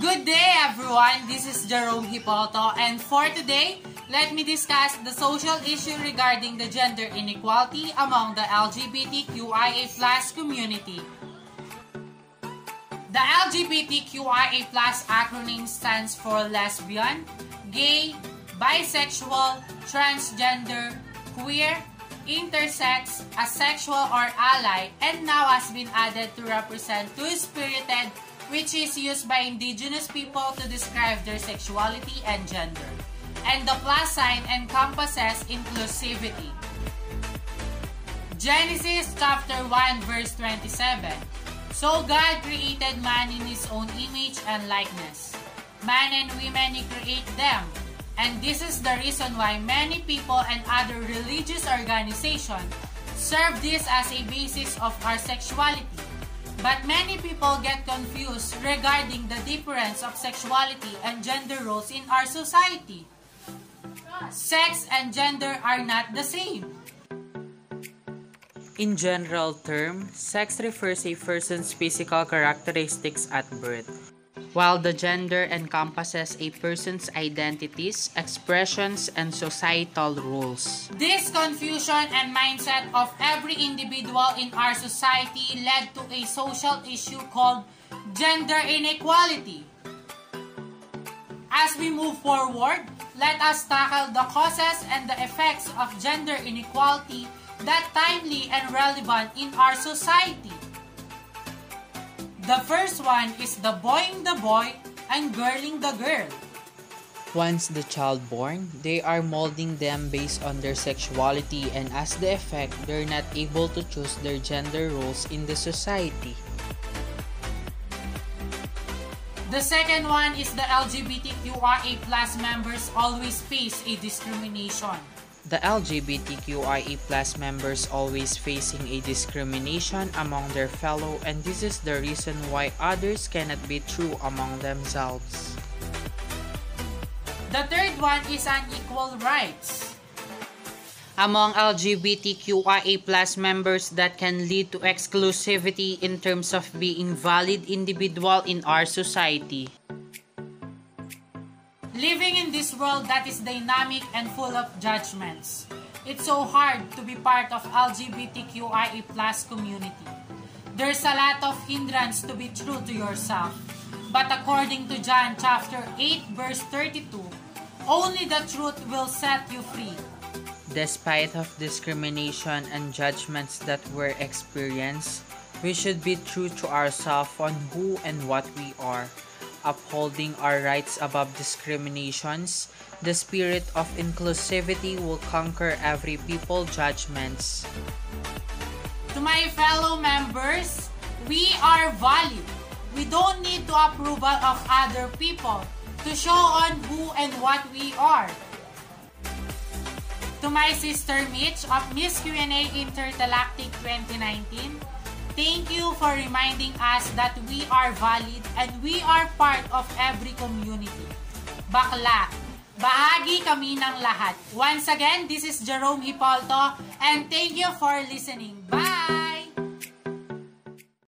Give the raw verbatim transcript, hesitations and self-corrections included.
Good day everyone, this is Jerome Hipolito, and for today, let me discuss the social issue regarding the gender inequality among the L G B T Q I A plus community. The L G B T Q I A plus acronym stands for lesbian, gay, bisexual, transgender, queer, intersex, asexual or ally, and now has been added to represent two-spirited, which is used by indigenous people to describe their sexuality and gender. And the plus sign encompasses inclusivity. Genesis chapter one verse twenty-seven. So God created man in his own image and likeness. Man and women he created them. And this is the reason why many people and other religious organizations serve this as a basis of our sexuality. But many people get confused regarding the difference of sexuality and gender roles in our society. Sex and gender are not the same. In general term, sex refers to a person's physical characteristics at birth, while the gender encompasses a person's identities, expressions, and societal roles. This confusion and mindset of every individual in our society led to a social issue called gender inequality. As we move forward, let us tackle the causes and the effects of gender inequality that are timely and relevant in our society. The first one is the boying the boy and girling the girl. Once the child born, they are molding them based on their sexuality, and as the effect, they're not able to choose their gender roles in the society. The second one is the L G B T Q I A plus members always face a discrimination. The L G B T Q I A plus members always facing a discrimination among their fellow, and this is the reason why others cannot be true among themselves. The third one is unequal rights among L G B T Q I A plus members that can lead to exclusivity in terms of being valid individual in our society. Living in this world that is dynamic and full of judgments, it's so hard to be part of L G B T Q I A plus community. There's a lot of hindrance to be true to yourself. But according to John chapter eight verse thirty-two, only the truth will set you free. Despite of discrimination and judgments that were experienced, we should be true to ourselves on who and what we are, upholding our rights above discriminations. The spirit of inclusivity will conquer every people's judgments. To my fellow members, we are valued. We don't need the approval of other people to show on who and what we are. To my sister Mitch of Miss Q A Intergalactic twenty nineteen, thank you for reminding us that we are valid and we are part of every community. Bakla, bahagi kami ng lahat. Once again, this is Jerome Hipolito, and thank you for listening. Bye!